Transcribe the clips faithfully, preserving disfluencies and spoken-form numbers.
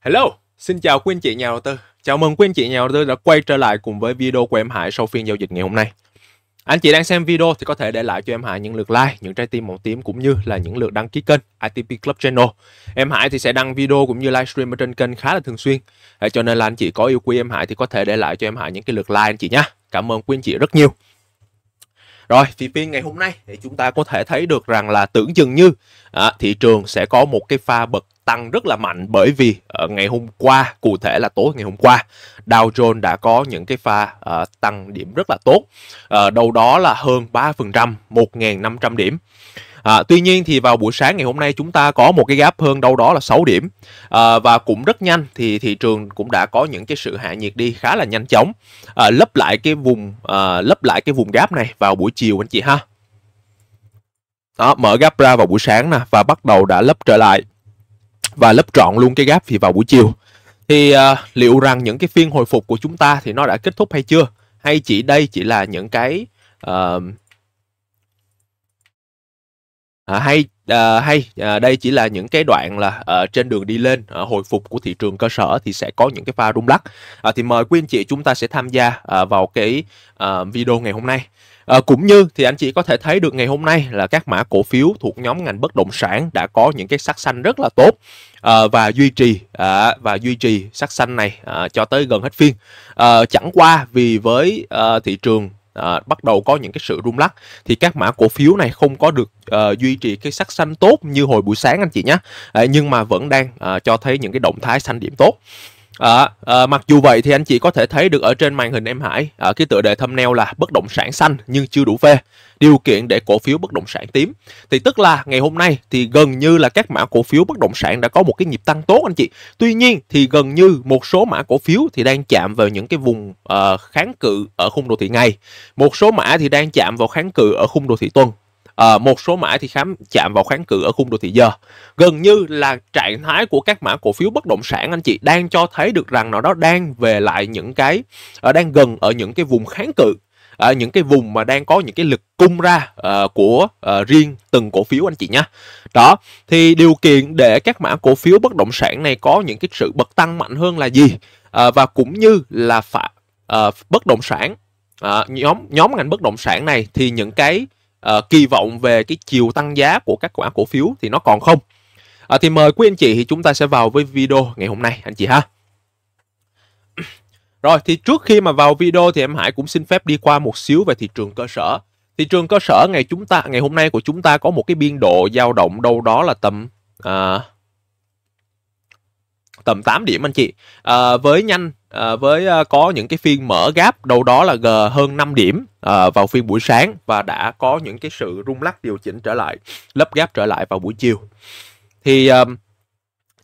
Hello, xin chào quý anh chị nhà đầu tư. Chào mừng quý anh chị nhà đầu tư đã quay trở lại cùng với video của em Hải sau phiên giao dịch ngày hôm nay. Anh chị đang xem video thì có thể để lại cho em Hải những lượt like, những trái tim màu tím cũng như là những lượt đăng ký kênh i tê pê Club Channel. Em Hải thì sẽ đăng video cũng như livestream ở trên kênh khá là thường xuyên. Để cho nên là anh chị có yêu quý em Hải thì có thể để lại cho em Hải những cái lượt like anh chị nhé. Cảm ơn quý anh chị rất nhiều. Rồi, thì phiên ngày hôm nay thì chúng ta có thể thấy được rằng là tưởng chừng như à, thị trường sẽ có một cái pha bật tăng rất là mạnh, bởi vì uh, ngày hôm qua, cụ thể là tối ngày hôm qua, Dow Jones đã có những cái pha uh, tăng điểm rất là tốt, uh, đâu đó là hơn ba phần trăm, một nghìn năm trăm điểm. À, tuy nhiên thì vào buổi sáng ngày hôm nay chúng ta có một cái gap hơn đâu đó là sáu điểm, à, và cũng rất nhanh thì thị trường cũng đã có những cái sự hạ nhiệt đi khá là nhanh chóng, à, lấp lại cái vùng à, lấp lại cái vùng gap này vào buổi chiều anh chị ha. Đó, mở gap ra vào buổi sáng nè và bắt đầu đã lấp trở lại và lấp trọn luôn cái gap thì vào buổi chiều. Thì à, liệu rằng những cái phiên hồi phục của chúng ta thì nó đã kết thúc hay chưa, hay chỉ đây chỉ là những cái à, À, hay à, hay à, đây chỉ là những cái đoạn là à, trên đường đi lên, à, hồi phục của thị trường cơ sở thì sẽ có những cái pha rung lắc. À, thì mời quý anh chị chúng ta sẽ tham gia à, vào cái à, video ngày hôm nay. À, cũng như thì anh chị có thể thấy được ngày hôm nay là các mã cổ phiếu thuộc nhóm ngành bất động sản đã có những cái sắc xanh rất là tốt, à, và duy trì à, và duy trì sắc xanh này à, cho tới gần hết phiên. À, chẳng qua vì với à, thị trường À, bắt đầu có những cái sự rung lắc thì các mã cổ phiếu này không có được à, duy trì cái sắc xanh tốt như hồi buổi sáng anh chị nhé, à, nhưng mà vẫn đang à, cho thấy những cái động thái xanh điểm tốt. À, à, mặc dù vậy thì anh chị có thể thấy được ở trên màn hình em Hải, à, cái tựa đề thumbnail là bất động sản xanh nhưng chưa đủ phê, điều kiện để cổ phiếu bất động sản tím. Thì tức là ngày hôm nay thì gần như là các mã cổ phiếu bất động sản đã có một cái nhịp tăng tốt anh chị. Tuy nhiên thì gần như một số mã cổ phiếu thì đang chạm vào những cái vùng uh, kháng cự ở khung đồ thị ngày, một số mã thì đang chạm vào kháng cự ở khung đồ thị tuần, À, một số mã thì khám chạm vào kháng cự ở khung đồ thị giờ. Gần như là trạng thái của các mã cổ phiếu bất động sản anh chị đang cho thấy được rằng nó đó đang về lại những cái ở đang gần ở những cái vùng kháng cự, ở những cái vùng mà đang có những cái lực cung ra uh, của uh, riêng từng cổ phiếu anh chị nhé. Đó, thì điều kiện để các mã cổ phiếu bất động sản này có những cái sự bật tăng mạnh hơn là gì, uh, và cũng như là phải, uh, bất động sản uh, nhóm nhóm ngành bất động sản này thì những cái À, kỳ vọng về cái chiều tăng giá của các mã cổ phiếu thì nó còn không. à, Thì mời quý anh chị thì chúng ta sẽ vào với video ngày hôm nay anh chị ha. Rồi thì trước khi mà vào video thì em Hải cũng xin phép đi qua một xíu về thị trường cơ sở. Thị trường cơ sở ngày chúng ta ngày hôm nay của chúng ta có một cái biên độ dao động đâu đó là tầm à, tầm tám điểm anh chị, à, với nhanh À, với à, có những cái phiên mở gap đâu đó là g hơn năm điểm à, vào phiên buổi sáng và đã có những cái sự rung lắc điều chỉnh trở lại, lấp gap trở lại vào buổi chiều. Thì à,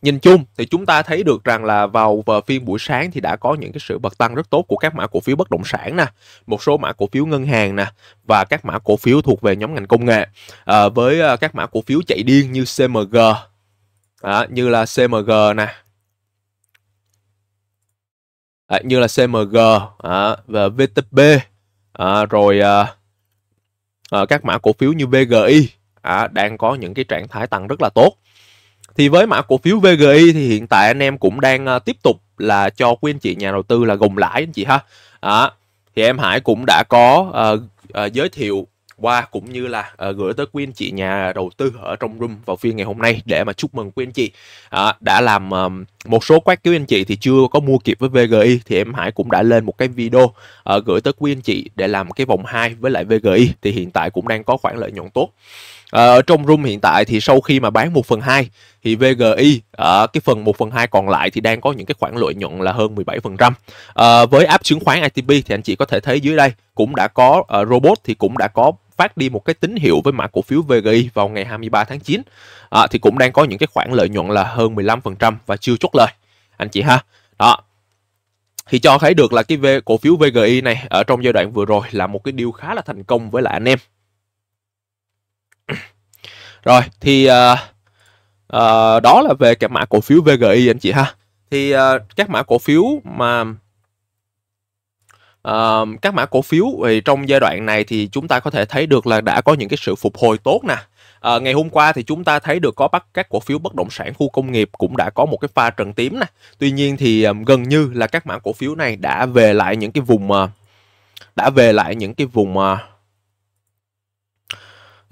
nhìn chung thì chúng ta thấy được rằng là vào, vào phiên buổi sáng thì đã có những cái sự bật tăng rất tốt của các mã cổ phiếu bất động sản nè, một số mã cổ phiếu ngân hàng nè và các mã cổ phiếu thuộc về nhóm ngành công nghệ, à, với à, các mã cổ phiếu chạy điên như xê em giê à, như là xê em giê nè. À, như là xê em giê à, và vê tê bê, à, rồi à, à, các mã cổ phiếu như vê giê i à, đang có những cái trạng thái tăng rất là tốt. Thì với mã cổ phiếu vê giê i thì hiện tại anh em cũng đang à, tiếp tục là cho quý anh chị nhà đầu tư là gồng lãi anh chị ha. à, Thì em Hải cũng đã có à, à, giới thiệu qua cũng như là à, gửi tới quý anh chị nhà đầu tư ở trong room vào phiên ngày hôm nay để mà chúc mừng quý anh chị à, đã làm à, một số quát quý anh chị thì chưa có mua kịp với vê giê i thì em Hải cũng đã lên một cái video à, gửi tới quý anh chị để làm cái vòng hai với lại vê giê i thì hiện tại cũng đang có khoản lợi nhuận tốt. À, ở trong room hiện tại thì sau khi mà bán một phần hai thì vê giê i à, cái phần một phần hai còn lại thì đang có những cái khoản lợi nhuận là hơn mười bảy phần trăm. À, với app chứng khoán i tê pê thì anh chị có thể thấy dưới đây cũng đã có à, robot thì cũng đã có phát đi một cái tín hiệu với mã cổ phiếu vê giê i vào ngày hai mươi ba tháng chín à, thì cũng đang có những cái khoản lợi nhuận là hơn mười lăm phần trăm và chưa chốt lời anh chị ha. Đó, thì cho thấy được là cái v, cổ phiếu vê giê i này ở trong giai đoạn vừa rồi là một cái điều khá là thành công với lại anh em. Rồi thì à, à, đó là về cái mã cổ phiếu vê giê i anh chị ha. Thì à, các mã cổ phiếu mà Uh, các mã cổ phiếu thì trong giai đoạn này thì chúng ta có thể thấy được là đã có những cái sự phục hồi tốt nè, À, ngày hôm qua thì chúng ta thấy được có bắt các cổ phiếu bất động sản khu công nghiệp cũng đã có một cái pha trần tím này. Tuy nhiên thì uh, gần như là các mã cổ phiếu này đã về lại những cái vùng uh, đã về lại những cái vùng uh,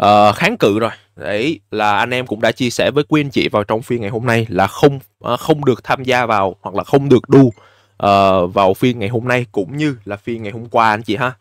uh, kháng cự rồi. Đấy là anh em cũng đã chia sẻ với quý anh chị vào trong phiên ngày hôm nay là không uh, không được tham gia vào hoặc là không được đu uh, vào phiên ngày hôm nay cũng như là phiên ngày hôm qua anh chị ha.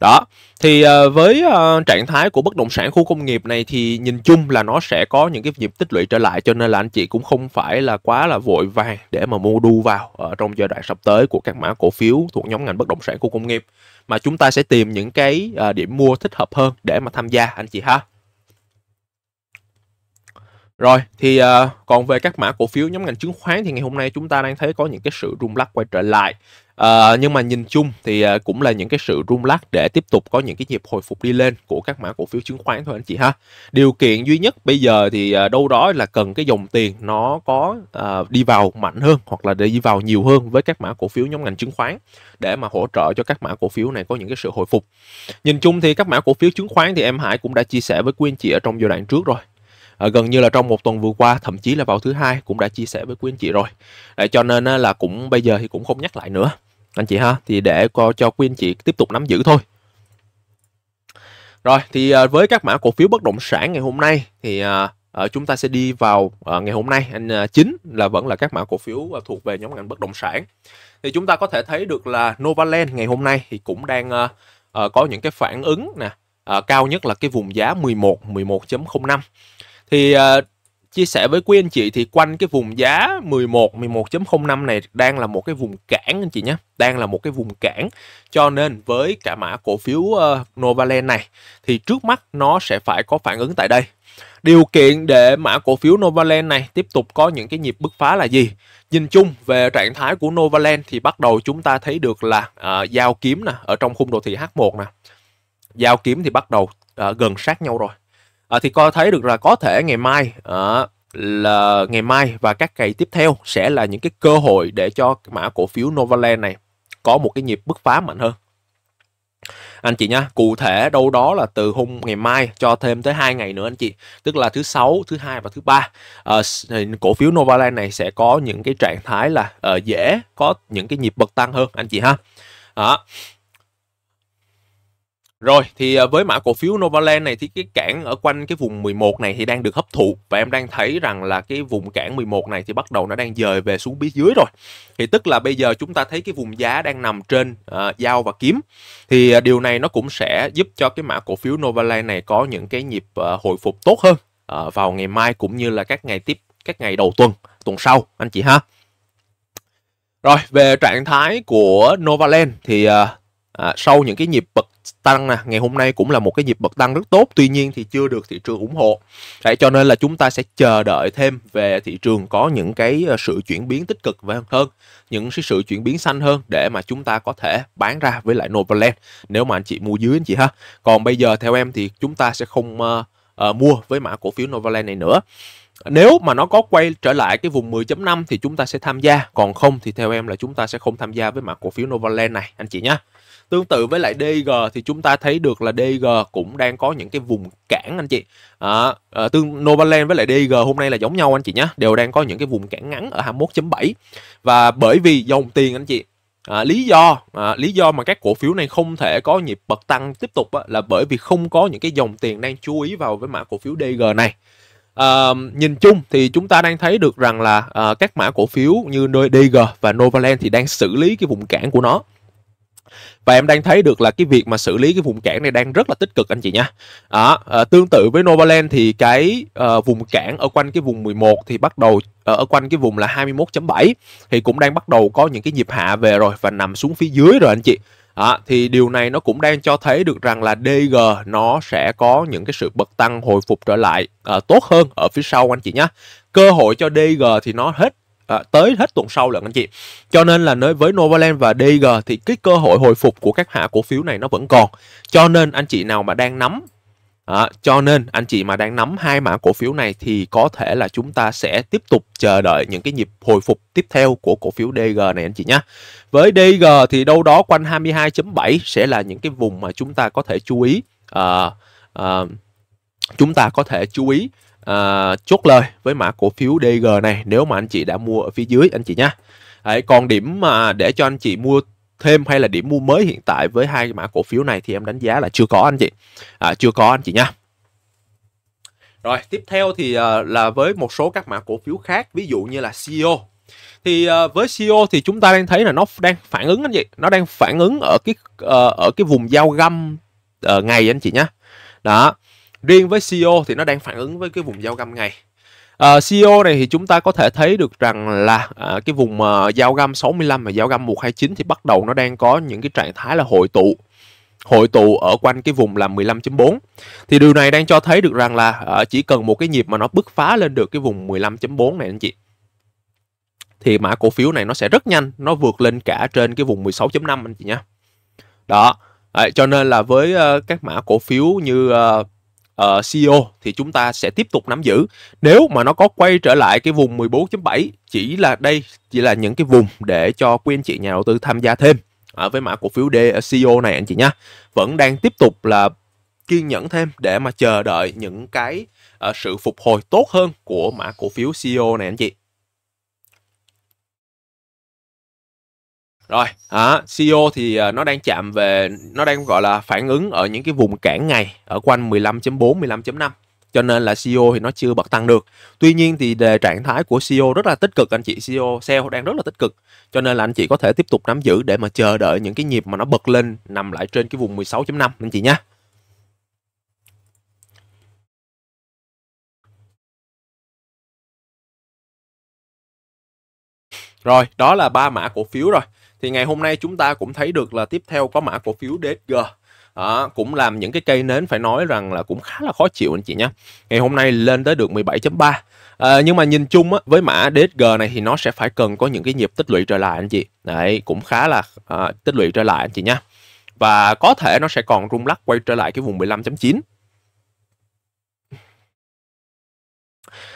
Đó, thì với trạng thái của bất động sản khu công nghiệp này thì nhìn chung là nó sẽ có những cái nhịp tích lũy trở lại, cho nên là anh chị cũng không phải là quá là vội vàng để mà mua đu vào ở trong giai đoạn sắp tới của các mã cổ phiếu thuộc nhóm ngành bất động sản khu công nghiệp, mà chúng ta sẽ tìm những cái điểm mua thích hợp hơn để mà tham gia anh chị ha. Rồi, thì uh, còn về các mã cổ phiếu nhóm ngành chứng khoán thì ngày hôm nay chúng ta đang thấy có những cái sự rung lắc quay trở lại. Uh, nhưng mà nhìn chung thì uh, cũng là những cái sự rung lắc để tiếp tục có những cái nhịp hồi phục đi lên của các mã cổ phiếu chứng khoán thôi anh chị ha. Điều kiện duy nhất bây giờ thì uh, đâu đó là cần cái dòng tiền nó có uh, đi vào mạnh hơn hoặc là để đi vào nhiều hơn với các mã cổ phiếu nhóm ngành chứng khoán để mà hỗ trợ cho các mã cổ phiếu này có những cái sự hồi phục. Nhìn chung thì các mã cổ phiếu chứng khoán thì em Hải cũng đã chia sẻ với quý anh chị ở trong giai đoạn trước rồi. À, gần như là trong một tuần vừa qua, thậm chí là vào thứ hai cũng đã chia sẻ với quý anh chị rồi. Đấy, cho nên là cũng bây giờ thì cũng không nhắc lại nữa anh chị ha, thì để co, cho quý anh chị tiếp tục nắm giữ thôi. Rồi thì à, với các mã cổ phiếu bất động sản ngày hôm nay thì à, à, chúng ta sẽ đi vào à, ngày hôm nay anh à, chính là vẫn là các mã cổ phiếu à, thuộc về nhóm ngành bất động sản. Thì chúng ta có thể thấy được là Novaland ngày hôm nay thì cũng đang à, à, có những cái phản ứng nè, à, cao nhất là cái vùng giá mười một, mười một chấm không năm. Thì uh, chia sẻ với quý anh chị thì quanh cái vùng giá mười một, mười một chấm không năm này đang là một cái vùng cản anh chị nhé. Đang là một cái vùng cản. Cho nên với cả mã cổ phiếu uh, Novaland này thì trước mắt nó sẽ phải có phản ứng tại đây. Điều kiện để mã cổ phiếu Novaland này tiếp tục có những cái nhịp bứt phá là gì? Nhìn chung về trạng thái của Novaland thì bắt đầu chúng ta thấy được là uh, giao kiếm nè, ở trong khung đồ thị H một nè. Giao kiếm thì bắt đầu uh, gần sát nhau rồi. À, thì coi thấy được là có thể ngày mai à, là ngày mai và các ngày tiếp theo sẽ là những cái cơ hội để cho mã cổ phiếu Novaland này có một cái nhịp bứt phá mạnh hơn anh chị nha. Cụ thể đâu đó là từ hôm ngày mai cho thêm tới hai ngày nữa anh chị, tức là thứ sáu, thứ hai và thứ ba, à, cổ phiếu Novaland này sẽ có những cái trạng thái là à, dễ có những cái nhịp bật tăng hơn anh chị ha. Đó. Rồi thì với mã cổ phiếu Novaland này thì cái cản ở quanh cái vùng mười một này thì đang được hấp thụ, và em đang thấy rằng là cái vùng cản mười một này thì bắt đầu nó đang dời về xuống phía dưới rồi. Thì tức là bây giờ chúng ta thấy cái vùng giá đang nằm trên à, dao và kiếm. Thì à, điều này nó cũng sẽ giúp cho cái mã cổ phiếu Novaland này có những cái nhịp à, hồi phục tốt hơn à, vào ngày mai cũng như là các ngày tiếp các ngày đầu tuần, tuần sau anh chị ha. Rồi về trạng thái của Novaland thì à, à, sau những cái nhịp bật tăng nè, ngày hôm nay cũng là một cái nhịp bật tăng rất tốt, tuy nhiên thì chưa được thị trường ủng hộ. Đấy, cho nên là chúng ta sẽ chờ đợi thêm về thị trường có những cái sự chuyển biến tích cực hơn, những sự chuyển biến xanh hơn để mà chúng ta có thể bán ra với lại Novaland nếu mà anh chị mua dưới anh chị ha. Còn bây giờ theo em thì chúng ta sẽ không uh, uh, mua với mã cổ phiếu Novaland này nữa. Nếu mà nó có quay trở lại cái vùng mười chấm năm thì chúng ta sẽ tham gia, còn không thì theo em là chúng ta sẽ không tham gia với mã cổ phiếu Novaland này anh chị nhé. Tương tự với lại đê giê thì chúng ta thấy được là đê giê cũng đang có những cái vùng cản anh chị. À, tương Novaland với lại đê giê hôm nay là giống nhau anh chị nhé, đều đang có những cái vùng cản ngắn ở hai mươi mốt chấm bảy. Và bởi vì dòng tiền anh chị, à, lý do à, lý do mà các cổ phiếu này không thể có nhịp bật tăng tiếp tục á, là bởi vì không có những cái dòng tiền đang chú ý vào với mã cổ phiếu đê giê này. À, nhìn chung thì chúng ta đang thấy được rằng là à, các mã cổ phiếu như đê giê và Novaland thì đang xử lý cái vùng cản của nó. Và em đang thấy được là cái việc mà xử lý cái vùng cản này đang rất là tích cực anh chị nha. À, à, tương tự với Novaland thì cái à, vùng cản ở quanh cái vùng mười một thì bắt đầu ở quanh cái vùng là hai mươi mốt chấm bảy thì cũng đang bắt đầu có những cái nhịp hạ về rồi và nằm xuống phía dưới rồi anh chị. À, thì điều này nó cũng đang cho thấy được rằng là đê giê nó sẽ có những cái sự bật tăng hồi phục trở lại à, tốt hơn ở phía sau anh chị nhé. Cơ hội cho đê giê thì nó hết à, tới hết tuần sau lận anh chị. Cho nên là với Novaland và đê giê thì cái cơ hội hồi phục của các mã cổ phiếu này nó vẫn còn. Cho nên anh chị nào mà đang nắm à, cho nên anh chị mà đang nắm hai mã cổ phiếu này thì có thể là chúng ta sẽ tiếp tục chờ đợi những cái nhịp hồi phục tiếp theo của cổ phiếu đê giê này anh chị nhé. Với đê giê thì đâu đó quanh hai mươi hai chấm bảy sẽ là những cái vùng mà chúng ta có thể chú ý à, à, chúng ta có thể chú ý à, chốt lời với mã cổ phiếu đê giê này nếu mà anh chị đã mua ở phía dưới anh chị nhé. Đấy, còn điểm mà để cho anh chị mua thêm hay là điểm mua mới hiện tại với hai mã cổ phiếu này thì em đánh giá là chưa có anh chị, à, chưa có anh chị nha. Rồi tiếp theo thì uh, là với một số các mã cổ phiếu khác, ví dụ như là xê e ô. Thì uh, với xê e ô thì chúng ta đang thấy là nó đang phản ứng anh chị, nó đang phản ứng ở cái uh, ở cái vùng giao găm uh, ngày anh chị nhé. Đó, riêng với xê e ô thì nó đang phản ứng với cái vùng giao găm ngày. Uh, xê e ô này thì chúng ta có thể thấy được rằng là uh, cái vùng uh, giao găm sáu mươi lăm và giao găm một hai chín thì bắt đầu nó đang có những cái trạng thái là hội tụ hội tụ ở quanh cái vùng là mười lăm chấm bốn. Thì điều này đang cho thấy được rằng là uh, chỉ cần một cái nhịp mà nó bứt phá lên được cái vùng mười lăm chấm bốn này anh chị, thì mã cổ phiếu này nó sẽ rất nhanh, nó vượt lên cả trên cái vùng mười sáu chấm năm anh chị nhé. Đó, à, cho nên là với uh, các mã cổ phiếu như uh, Uh, xê e ô thì chúng ta sẽ tiếp tục nắm giữ. Nếu mà nó có quay trở lại cái vùng mười bốn chấm bảy, chỉ là đây chỉ là những cái vùng để cho quý anh chị nhà đầu tư tham gia thêm à, với mã cổ phiếu xê e ô này anh chị nhé. Vẫn đang tiếp tục là kiên nhẫn thêm để mà chờ đợi những cái uh, sự phục hồi tốt hơn của mã cổ phiếu xê e ô này anh chị. Rồi, à, xê e ô thì uh, nó đang chạm về, nó đang gọi là phản ứng ở những cái vùng cản ngày ở quanh mười lăm chấm bốn, mười lăm chấm năm. Cho nên là xê e ô thì nó chưa bật tăng được. Tuy nhiên thì đề trạng thái của xê e ô rất là tích cực anh chị, xê e ô sell đang rất là tích cực. Cho nên là anh chị có thể tiếp tục nắm giữ để mà chờ đợi những cái nhịp mà nó bật lên nằm lại trên cái vùng mười sáu chấm năm anh chị nhé. Rồi, đó là ba mã cổ phiếu rồi. Thì ngày hôm nay chúng ta cũng thấy được là tiếp theo có mã cổ phiếu đê ích giê. À, cũng làm những cái cây nến phải nói rằng là cũng khá là khó chịu anh chị nhé. Ngày hôm nay lên tới được mười bảy chấm ba. À, nhưng mà nhìn chung á, với mã đê ích giê này thì nó sẽ phải cần có những cái nhịp tích lũy trở lại anh chị. Đấy, cũng khá là à, tích lũy trở lại anh chị nhé. Và có thể nó sẽ còn rung lắc quay trở lại cái vùng mười lăm chấm chín.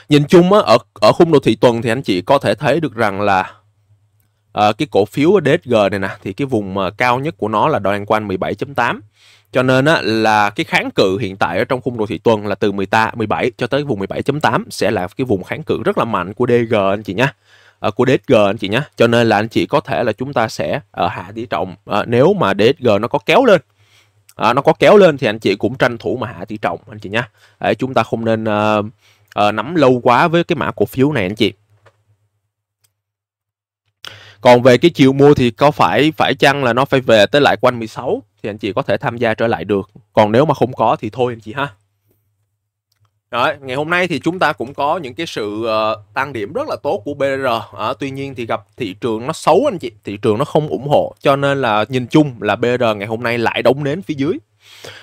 Nhìn chung á, ở, ở khung đồ thị tuần thì anh chị có thể thấy được rằng là à, cái cổ phiếu đê ét giê này nè thì cái vùng cao nhất của nó là đoạn quanh mười bảy chấm tám. Cho nên á, là cái kháng cự hiện tại ở trong khung đồ thị tuần là từ mười bảy cho tới vùng mười bảy chấm tám sẽ là cái vùng kháng cự rất là mạnh của đê ét giê anh chị nhé. À, của đê ét giê anh chị nhé. Cho nên là anh chị có thể là chúng ta sẽ à, hạ tỷ trọng à, nếu mà đê ét giê nó có kéo lên. À, nó có kéo lên thì anh chị cũng tranh thủ mà hạ tỷ trọng anh chị nhé. À, chúng ta không nên à, à, nắm lâu quá với cái mã cổ phiếu này anh chị. Còn về cái chiều mua thì có phải phải chăng là nó phải về tới lại quanh mười sáu thì anh chị có thể tham gia trở lại được. Còn nếu mà không có thì thôi anh chị ha. Rồi, ngày hôm nay thì chúng ta cũng có những cái sự uh, tăng điểm rất là tốt của bê rờ. À, tuy nhiên thì gặp thị trường nó xấu anh chị, thị trường nó không ủng hộ. Cho nên là nhìn chung là bê rờ ngày hôm nay lại đóng nến phía dưới.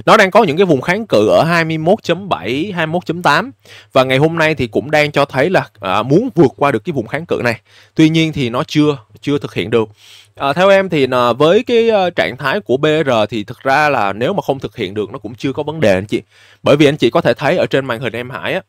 Nó đang có những cái vùng kháng cự ở hai mươi mốt chấm bảy, hai mươi mốt chấm tám. Và ngày hôm nay thì cũng đang cho thấy là à, muốn vượt qua được cái vùng kháng cự này. Tuy nhiên thì nó chưa chưa thực hiện được. à, Theo em thì à, với cái à, trạng thái của bê rờ thì thực ra là nếu mà không thực hiện được nó cũng chưa có vấn đề anh chị. Bởi vì anh chị có thể thấy ở trên màn hình em Hải á,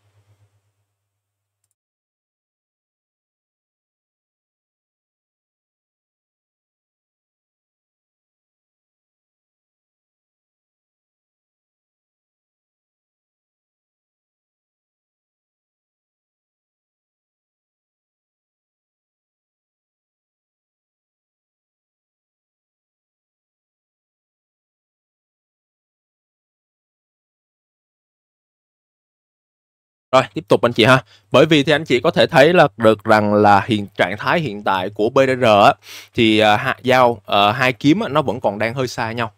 rồi tiếp tục anh chị ha. Bởi vì thì anh chị có thể thấy là được rằng là hiện trạng thái hiện tại của bê rờ á, thì hạ giao uh, hai kiếm á, nó vẫn còn đang hơi xa nhau.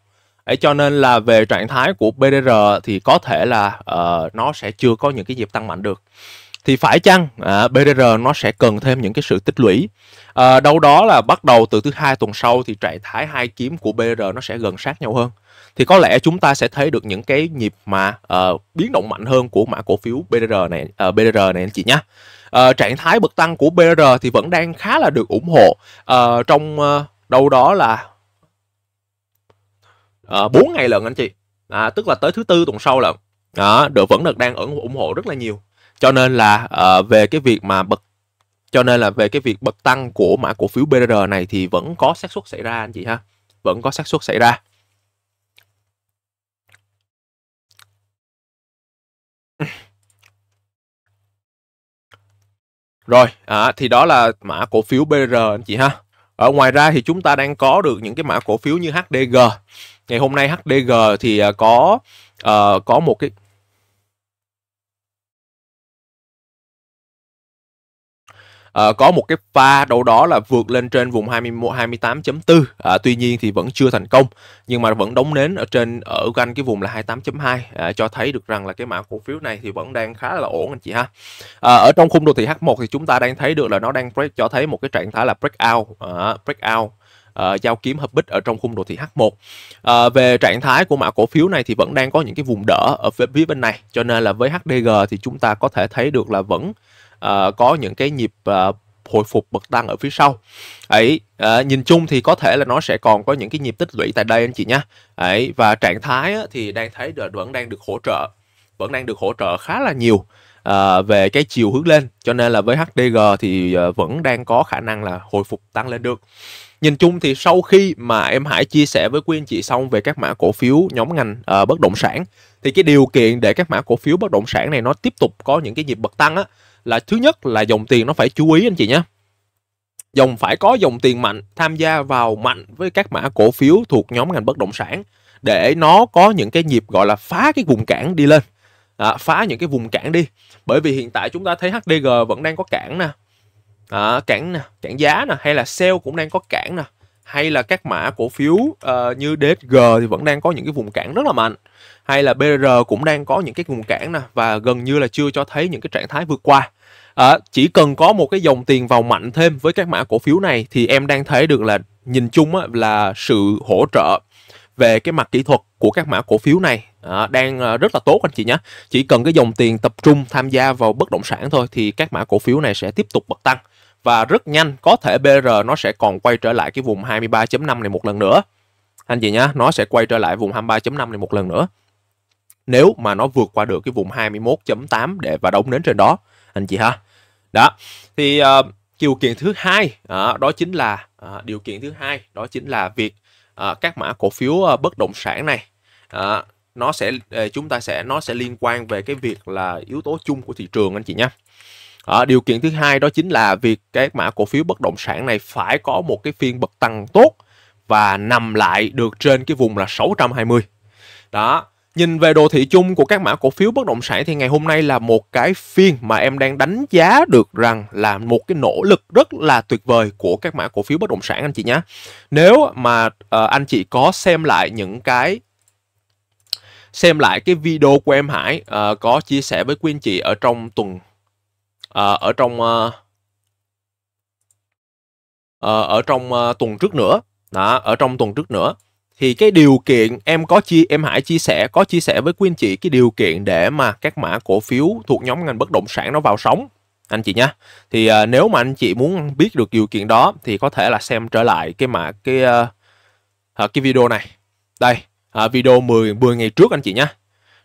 Đấy, cho nên là về trạng thái của bê rờ thì có thể là uh, nó sẽ chưa có những cái nhịp tăng mạnh được. Thì phải chăng uh, bê rờ nó sẽ cần thêm những cái sự tích lũy. Uh, đâu đó là bắt đầu từ thứ hai tuần sau thì trạng thái hai kiếm của bê rờ nó sẽ gần sát nhau hơn. Thì có lẽ chúng ta sẽ thấy được những cái nhịp mà uh, biến động mạnh hơn của mã cổ phiếu bê rờ này, uh, bê rờ này anh chị nhé. Uh, trạng thái bật tăng của bê rờ thì vẫn đang khá là được ủng hộ uh, trong uh, đâu đó là uh, bốn ngày lận anh chị. À, tức là tới thứ tư tuần sau lận. Đó, được vẫn được đang ủng hộ rất là nhiều. Cho nên là uh, về cái việc mà bật cho nên là về cái việc bật tăng của mã cổ phiếu bê rờ này thì vẫn có xác suất xảy ra anh chị ha. Vẫn có xác suất xảy ra. Rồi, à, thì đó là mã cổ phiếu bê rờ anh chị ha. Ở ngoài ra thì chúng ta đang có được những cái mã cổ phiếu như hát đê giê. Ngày hôm nay hát đê giê thì có uh, có một cái Uh, có một cái pha đâu đó là vượt lên trên vùng hai mươi mốt, hai mươi tám chấm bốn. uh, Tuy nhiên thì vẫn chưa thành công, nhưng mà vẫn đóng nến ở trên ở quanh cái vùng là hai mươi tám chấm hai, uh, cho thấy được rằng là cái mã cổ phiếu này thì vẫn đang khá là ổn anh chị ha. uh, Ở trong khung đồ thị H một thì chúng ta đang thấy được là nó đang break, cho thấy một cái trạng thái là breakout, uh, breakout Uh, giao kiếm hợp bích ở trong khung đồ thị H một. uh, Về trạng thái của mã cổ phiếu này thì vẫn đang có những cái vùng đỡ ở phía, phía bên này, cho nên là với hát đê giê thì chúng ta có thể thấy được là vẫn Uh, có những cái nhịp uh, hồi phục bật tăng ở phía sau ấy. Uh, nhìn chung thì có thể là nó sẽ còn có những cái nhịp tích lũy tại đây anh chị nhé ấy, và trạng thái thì đang thấy được, vẫn đang được hỗ trợ vẫn đang được hỗ trợ khá là nhiều uh, về cái chiều hướng lên, cho nên là với hát đê giê thì uh, vẫn đang có khả năng là hồi phục tăng lên được. Nhìn chung thì sau khi mà em Hải chia sẻ với quý anh chị xong về các mã cổ phiếu nhóm ngành uh, bất động sản, thì cái điều kiện để các mã cổ phiếu bất động sản này nó tiếp tục có những cái nhịp bật tăng á, là thứ nhất là dòng tiền nó phải chú ý anh chị nhé. Dòng phải có dòng tiền mạnh tham gia vào mạnh với các mã cổ phiếu thuộc nhóm ngành bất động sản, để nó có những cái nhịp gọi là phá cái vùng cản đi lên, à, phá những cái vùng cản đi. Bởi vì hiện tại chúng ta thấy hát đê giê vẫn đang có cản nè, à, cản nè, cản giá nè, hay là sell cũng đang có cản nè, hay là các mã cổ phiếu uh, như đê ích giê thì vẫn đang có những cái vùng cản rất là mạnh, hay là bê rờ cũng đang có những cái vùng cản nè, và gần như là chưa cho thấy những cái trạng thái vượt qua. À, chỉ cần có một cái dòng tiền vào mạnh thêm với các mã cổ phiếu này thì em đang thấy được là nhìn chung á, là sự hỗ trợ về cái mặt kỹ thuật của các mã cổ phiếu này à, đang rất là tốt anh chị nhé. Chỉ cần cái dòng tiền tập trung tham gia vào bất động sản thôi thì các mã cổ phiếu này sẽ tiếp tục bật tăng, và rất nhanh có thể bê rờ nó sẽ còn quay trở lại cái vùng hai mươi ba chấm năm này một lần nữa anh chị nhé. Nó sẽ quay trở lại vùng hai mươi ba chấm năm này một lần nữa, nếu mà nó vượt qua được cái vùng hai mươi mốt chấm tám để và đóng nến trên đó anh chị ha. Đó thì uh, điều kiện thứ hai uh, đó chính là uh, điều kiện thứ hai đó chính là việc uh, các mã cổ phiếu uh, bất động sản này uh, nó sẽ uh, chúng ta sẽ nó sẽ liên quan về cái việc là yếu tố chung của thị trường anh chị nhé. Uh, điều kiện thứ hai đó chính là việc các mã cổ phiếu bất động sản này phải có một cái phiên bật tăng tốt và nằm lại được trên cái vùng là sáu trăm hai mươi. Đó. Nhìn về đồ thị chung của các mã cổ phiếu bất động sản thì ngày hôm nay là một cái phiên mà em đang đánh giá được rằng là một cái nỗ lực rất là tuyệt vời của các mã cổ phiếu bất động sản anh chị nhé. Nếu mà uh, anh chị có xem lại những cái xem lại cái video của em Hải uh, có chia sẻ với quý anh chị ở trong tuần uh, ở trong uh, uh, ở trong uh, tuần trước nữa, đó, ở trong tuần trước nữa. Thì cái điều kiện em có chia em Hải chia sẻ có chia sẻ với quý anh chị cái điều kiện để mà các mã cổ phiếu thuộc nhóm ngành bất động sản nó vào sóng anh chị nhé. Thì à, nếu mà anh chị muốn biết được điều kiện đó thì có thể là xem trở lại cái mã cái à, cái video này. Đây, à, video mười mười ngày trước anh chị nhé.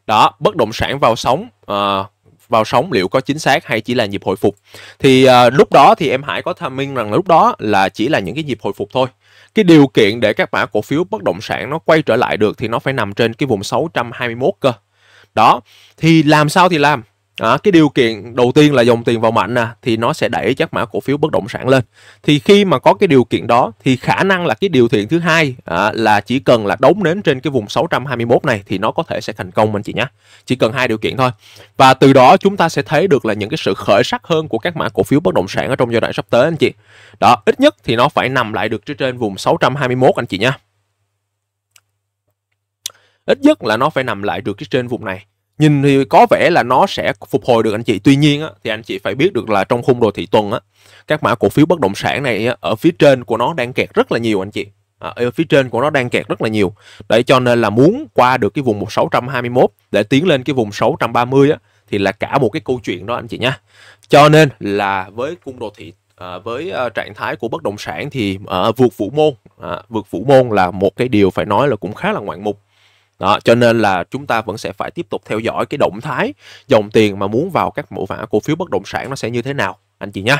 Đó, bất động sản vào sóng à, vào sóng liệu có chính xác hay chỉ là nhịp hồi phục. Thì à, lúc đó thì em Hải có tham minh rằng là lúc đó là chỉ là những cái nhịp hồi phục thôi. Cái điều kiện để các mã cổ phiếu bất động sản nó quay trở lại được thì nó phải nằm trên cái vùng sáu trăm hai mươi mốt cơ. Đó, thì làm sao thì làm. À, cái điều kiện đầu tiên là dòng tiền vào mạnh nè, thì nó sẽ đẩy các mã cổ phiếu bất động sản lên. Thì khi mà có cái điều kiện đó thì khả năng là cái điều kiện thứ hai à, là chỉ cần là đóng nến trên cái vùng sáu trăm hai mươi mốt này thì nó có thể sẽ thành công anh chị nhé. Chỉ cần hai điều kiện thôi. Và từ đó chúng ta sẽ thấy được là những cái sự khởi sắc hơn của các mã cổ phiếu bất động sản ở trong giai đoạn sắp tới anh chị. Đó, ít nhất thì nó phải nằm lại được trên vùng sáu trăm hai mươi mốt anh chị nhé. Ít nhất là nó phải nằm lại được trên vùng này. Nhìn thì có vẻ là nó sẽ phục hồi được anh chị. Tuy nhiên á, thì anh chị phải biết được là trong khung đồ thị tuần á, các mã cổ phiếu bất động sản này á, ở phía trên của nó đang kẹt rất là nhiều anh chị à, ở phía trên của nó đang kẹt rất là nhiều. Đấy, cho nên là muốn qua được cái vùng sáu trăm hai mươi mốt để tiến lên cái vùng sáu trăm ba mươi á, thì là cả một cái câu chuyện đó anh chị nhé. Cho nên là với khung đồ thị à, với à, trạng thái của bất động sản thì à, vượt phụ môn à, vượt phụ môn là một cái điều phải nói là cũng khá là ngoạn mục. Đó, cho nên là chúng ta vẫn sẽ phải tiếp tục theo dõi cái động thái dòng tiền mà muốn vào các mã cổ phiếu bất động sản nó sẽ như thế nào anh chị nhé.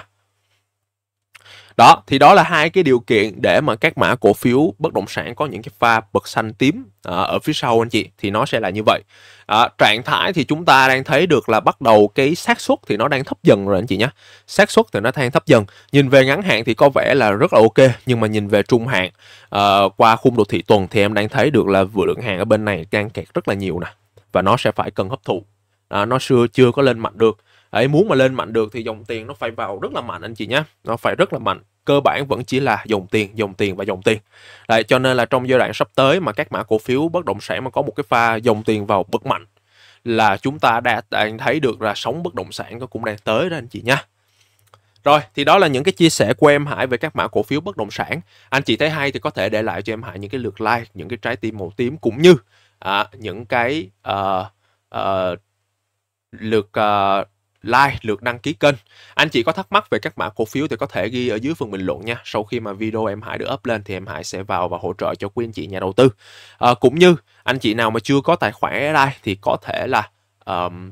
Đó, thì đó là hai cái điều kiện để mà các mã cổ phiếu bất động sản có những cái pha bật xanh tím à, ở phía sau anh chị, thì nó sẽ là như vậy. À, trạng thái thì chúng ta đang thấy được là bắt đầu cái xác suất thì nó đang thấp dần rồi anh chị nhé. Xác suất thì nó đang thấp dần. Nhìn về ngắn hạn thì có vẻ là rất là ok, nhưng mà nhìn về trung hạn à, qua khung đồ thị tuần thì em đang thấy được là vừa lượng hàng ở bên này đang kẹt rất là nhiều nè, và nó sẽ phải cần hấp thụ. À, nó xưa chưa có lên mạnh được. Đấy, muốn mà lên mạnh được thì dòng tiền nó phải vào rất là mạnh anh chị nhé, nó phải rất là mạnh. Cơ bản vẫn chỉ là dòng tiền, dòng tiền và dòng tiền. Đấy, cho nên là trong giai đoạn sắp tới mà các mã cổ phiếu bất động sản mà có một cái pha dòng tiền vào bật mạnh là chúng ta đã, đã thấy được là sóng bất động sản nó cũng đang tới đó anh chị nhé. Rồi, thì đó là những cái chia sẻ của em Hải về các mã cổ phiếu bất động sản. Anh chị thấy hay thì có thể để lại cho em Hải những cái lượt like, những cái trái tim màu tím, cũng như à, những cái uh, uh, lượt... Uh, like, lượt đăng ký kênh. Anh chị có thắc mắc về các mã cổ phiếu thì có thể ghi ở dưới phần bình luận nha. Sau khi mà video em Hải được up lên thì em Hải sẽ vào và hỗ trợ cho quý anh chị nhà đầu tư. À, cũng như anh chị nào mà chưa có tài khoản ở đây thì có thể là um,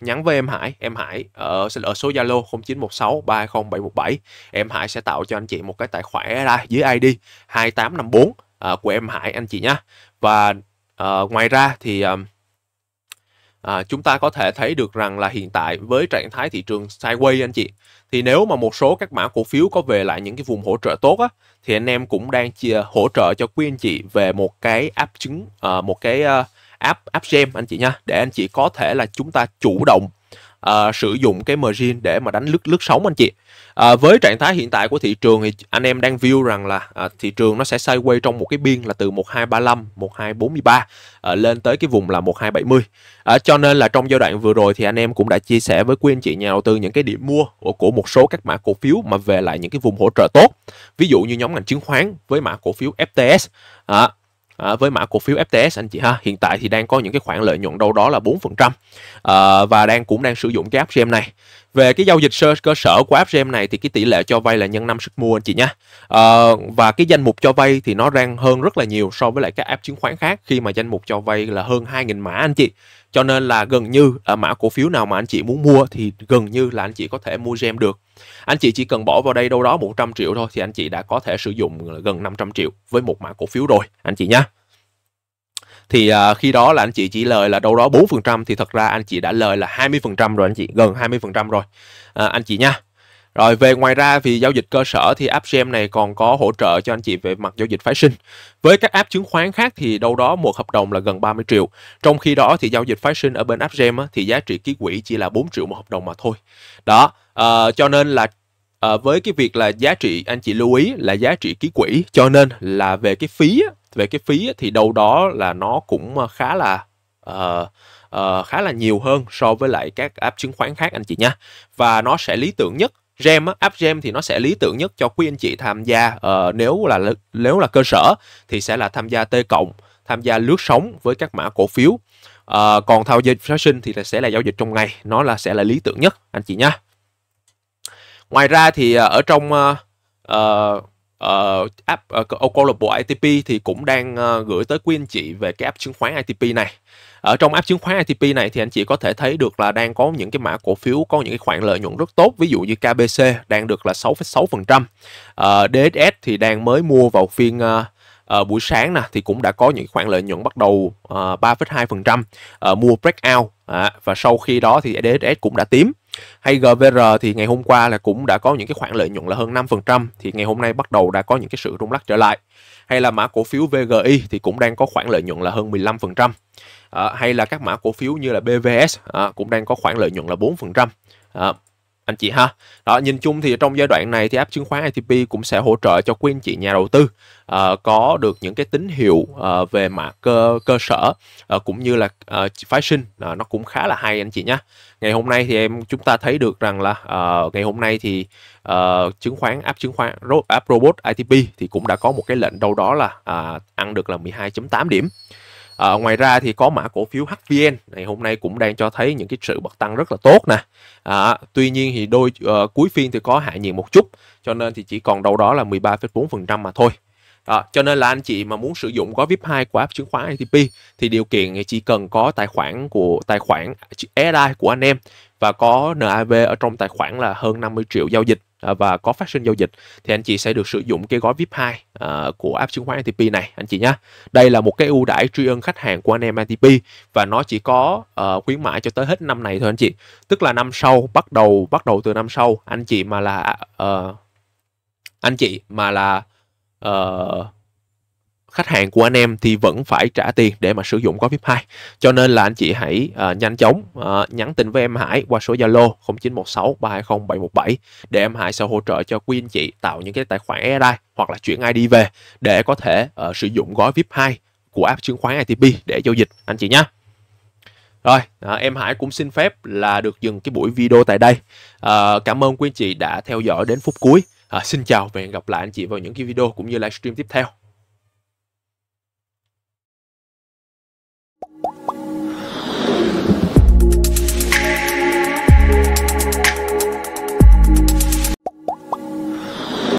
nhắn với em Hải. Em Hải ở, ở số Zalo không chín một sáu ba không bảy một bảy. Em Hải sẽ tạo cho anh chị một cái tài khoản ở đây dưới i đê hai tám năm bốn uh, của em Hải anh chị nhé. Và uh, ngoài ra thì um, À, chúng ta có thể thấy được rằng là hiện tại với trạng thái thị trường sideways anh chị, thì nếu mà một số các mã cổ phiếu có về lại những cái vùng hỗ trợ tốt á, thì anh em cũng đang chia hỗ trợ cho quý anh chị về một cái app chứng à, một cái uh, app AppGem anh chị nha, để anh chị có thể là chúng ta chủ động uh, sử dụng cái margin để mà đánh lướt lướt sóng anh chị. À, với trạng thái hiện tại của thị trường thì anh em đang view rằng là à, thị trường nó sẽ sideways trong một cái biên là từ một hai ba lăm, một hai bốn ba à, lên tới cái vùng là một hai bảy mươi. À, cho nên là trong giai đoạn vừa rồi thì anh em cũng đã chia sẻ với quý anh chị nhà đầu tư những cái điểm mua của, của một số các mã cổ phiếu mà về lại những cái vùng hỗ trợ tốt. Ví dụ như nhóm ngành chứng khoán với mã cổ phiếu ép tê ét. À, À, với mã cổ phiếu ép tê ét anh chị ha, hiện tại thì đang có những cái khoản lợi nhuận đâu đó là bốn phần trăm à, và đang cũng đang sử dụng cái AppGem này. Về cái giao dịch sơ cơ sở của AppGem này thì cái tỷ lệ cho vay là nhân năm sức mua anh chị nhé. À, và cái danh mục cho vay thì nó đang hơn rất là nhiều so với lại các app chứng khoán khác, khi mà danh mục cho vay là hơn hai nghìn mã anh chị. Cho nên là gần như à, mã cổ phiếu nào mà anh chị muốn mua thì gần như là anh chị có thể mua GEM được. Anh chị chỉ cần bỏ vào đây đâu đó một trăm triệu thôi thì anh chị đã có thể sử dụng gần năm trăm triệu với một mã cổ phiếu rồi anh chị nhé. Thì à, khi đó là anh chị chỉ lời là đâu đó bốn phần trăm thì thật ra anh chị đã lời là hai mươi phần trăm rồi anh chị, gần hai mươi phần trăm rồi à, anh chị nha. Rồi về ngoài ra vì giao dịch cơ sở thì AppGem này còn có hỗ trợ cho anh chị về mặt giao dịch phái sinh. Với các app chứng khoán khác thì đâu đó một hợp đồng là gần ba mươi triệu. Trong khi đó thì giao dịch phái sinh ở bên AppGem á, thì giá trị ký quỹ chỉ là bốn triệu một hợp đồng mà thôi. Đó, à, cho nên là à, với cái việc là giá trị, anh chị lưu ý là giá trị ký quỹ, cho nên là về cái phí á, về cái phí thì đâu đó là nó cũng khá là uh, uh, khá là nhiều hơn so với lại các app chứng khoán khác anh chị nhé. Và nó sẽ lý tưởng nhất, GEM AppGem thì nó sẽ lý tưởng nhất cho quý anh chị tham gia uh, nếu là nếu là cơ sở thì sẽ là tham gia T cộng, tham gia lướt sóng với các mã cổ phiếu. Uh, còn thao dịch phái sinh thì sẽ là giao dịch trong ngày, nó là sẽ là lý tưởng nhất anh chị nhé. Ngoài ra thì uh, ở trong uh, uh, Uh, app uh, Global i tê pê thì cũng đang uh, gửi tới quý anh chị về cái app chứng khoán i tê pê này. Ở trong app chứng khoán i tê pê này thì anh chị có thể thấy được là đang có những cái mã cổ phiếu có những cái khoản lợi nhuận rất tốt. Ví dụ như ca bê xê đang được là sáu phẩy sáu phần trăm, uh, đê ét ét thì đang mới mua vào phiên uh, uh, buổi sáng nè thì cũng đã có những khoản lợi nhuận bắt đầu uh, ba phẩy hai phần trăm uh, mua breakout à, và sau khi đó thì đê ét ét cũng đã tím. Hay giê vê rờ thì ngày hôm qua là cũng đã có những cái khoản lợi nhuận là hơn năm phần trăm, thì ngày hôm nay bắt đầu đã có những cái sự rung lắc trở lại. Hay là mã cổ phiếu vê giê i thì cũng đang có khoản lợi nhuận là hơn mười lăm phần trăm. À, hay là các mã cổ phiếu như là bê vê ét à, cũng đang có khoản lợi nhuận là bốn phần trăm. À, anh chị ha. Đó, nhìn chung thì trong giai đoạn này thì app chứng khoán i tê pê cũng sẽ hỗ trợ cho quý anh chị nhà đầu tư à, có được những cái tín hiệu à, về mặt cơ, cơ sở à, cũng như là à, phái sinh à, nó cũng khá là hay anh chị nhé. Ngày hôm nay thì em chúng ta thấy được rằng là à, ngày hôm nay thì à, chứng khoán app chứng khoán app robot i tê pê thì cũng đã có một cái lệnh đâu đó là à, ăn được là mười hai phẩy tám điểm. À, ngoài ra thì có mã cổ phiếu hát vê en này hôm nay cũng đang cho thấy những cái sự bật tăng rất là tốt nè. À, tuy nhiên thì đôi à, cuối phiên thì có hạ nhiệt một chút, cho nên thì chỉ còn đâu đó là mười ba phẩy bốn phần trăm mà thôi. À, cho nên là anh chị mà muốn sử dụng gói vê i pê hai của app chứng khoán i tê pê thì điều kiện chỉ cần có tài khoản của tài khoản ét i của anh em và có NAV ở trong tài khoản là hơn năm mươi triệu giao dịch và có phát sinh giao dịch thì anh chị sẽ được sử dụng cái gói VIP hai uh, của app chứng khoán i tê pê này anh chị nhé. Đây là một cái ưu đãi tri ân khách hàng của anh em i tê pê và nó chỉ có uh, khuyến mãi cho tới hết năm này thôi anh chị. Tức là năm sau, bắt đầu bắt đầu từ năm sau, anh chị mà là uh, anh chị mà là uh, khách hàng của anh em thì vẫn phải trả tiền để mà sử dụng gói VIP hai. Cho nên là anh chị hãy uh, nhanh chóng uh, nhắn tin với em Hải qua số Zalo không chín một sáu ba hai không bảy một bảy để em Hải sẽ hỗ trợ cho quý anh chị tạo những cái tài khoản e đê i hoặc là chuyển i đê về để có thể uh, sử dụng gói VIP hai của app chứng khoán i tê pê để giao dịch anh chị nhé. Rồi, à, em Hải cũng xin phép là được dừng cái buổi video tại đây. À, cảm ơn quý anh chị đã theo dõi đến phút cuối. À, xin chào và hẹn gặp lại anh chị vào những cái video cũng như livestream tiếp theo.